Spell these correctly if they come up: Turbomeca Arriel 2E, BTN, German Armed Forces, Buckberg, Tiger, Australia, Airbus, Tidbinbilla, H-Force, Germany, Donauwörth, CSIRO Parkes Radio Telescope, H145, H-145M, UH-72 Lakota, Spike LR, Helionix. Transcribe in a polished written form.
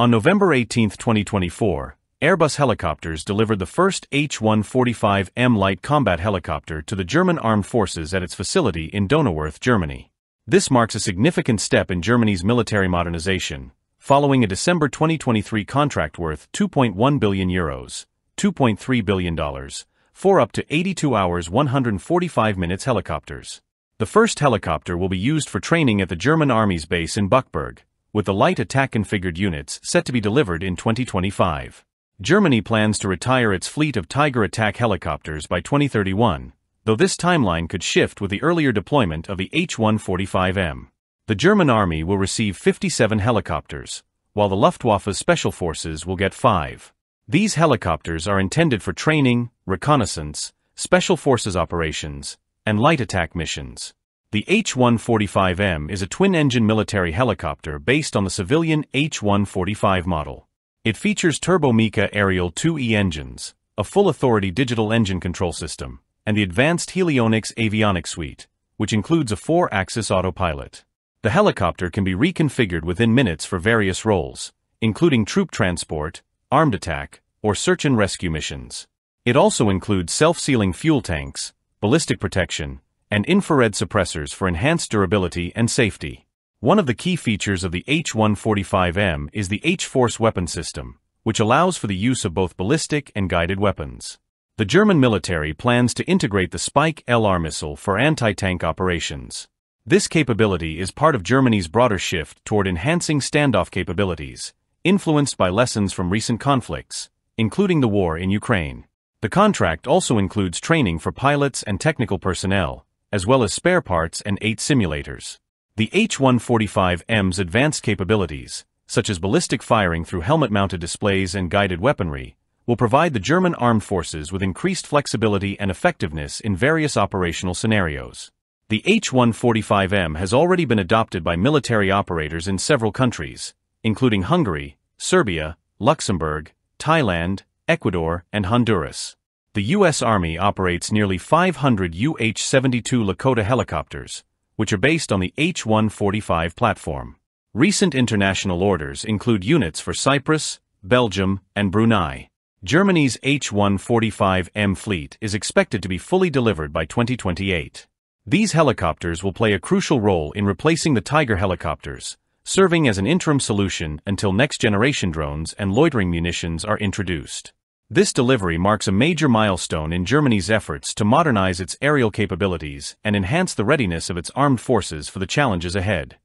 On November 18, 2024, Airbus helicopters delivered the first H-145M light combat helicopter to the German Armed Forces at its facility in Donauwörth, Germany. This marks a significant step in Germany's military modernization, following a December 2023 contract worth €2.1 billion, $2.3 billion, for up to 82 hours 145 minutes helicopters. The first helicopter will be used for training at the German Army's base in Buckberg, with the light attack-configured units set to be delivered in 2025. Germany plans to retire its fleet of Tiger attack helicopters by 2031, though this timeline could shift with the earlier deployment of the H-145M. The German Army will receive 57 helicopters, while the Luftwaffe's Special Forces will get 5. These helicopters are intended for training, reconnaissance, special forces operations, and light attack missions. The H-145M is a twin-engine military helicopter based on the civilian H-145 model. It features Turbomeca Arriel 2E engines, a full-authority digital engine control system, and the advanced Helionix avionics suite, which includes a 4-axis autopilot. The helicopter can be reconfigured within minutes for various roles, including troop transport, armed attack, or search and rescue missions. It also includes self-sealing fuel tanks, ballistic protection, and infrared suppressors for enhanced durability and safety. One of the key features of the H-145M is the H-Force weapon system, which allows for the use of both ballistic and guided weapons. The German military plans to integrate the Spike LR missile for anti-tank operations. This capability is part of Germany's broader shift toward enhancing standoff capabilities, influenced by lessons from recent conflicts, including the war in Ukraine. The contract also includes training for pilots and technical personnel, as well as spare parts and 8 simulators. The H-145M's advanced capabilities, such as ballistic firing through helmet-mounted displays and guided weaponry, will provide the German Armed Forces with increased flexibility and effectiveness in various operational scenarios. The H-145M has already been adopted by military operators in several countries, including Hungary, Serbia, Luxembourg, Thailand, Ecuador, and Honduras. The U.S. Army operates nearly 500 UH-72 Lakota helicopters, which are based on the H-145 platform. Recent international orders include units for Cyprus, Belgium, and Brunei. Germany's H-145M fleet is expected to be fully delivered by 2028. These helicopters will play a crucial role in replacing the Tiger helicopters, serving as an interim solution until next-generation drones and loitering munitions are introduced. This delivery marks a major milestone in Germany's efforts to modernize its aerial capabilities and enhance the readiness of its armed forces for the challenges ahead.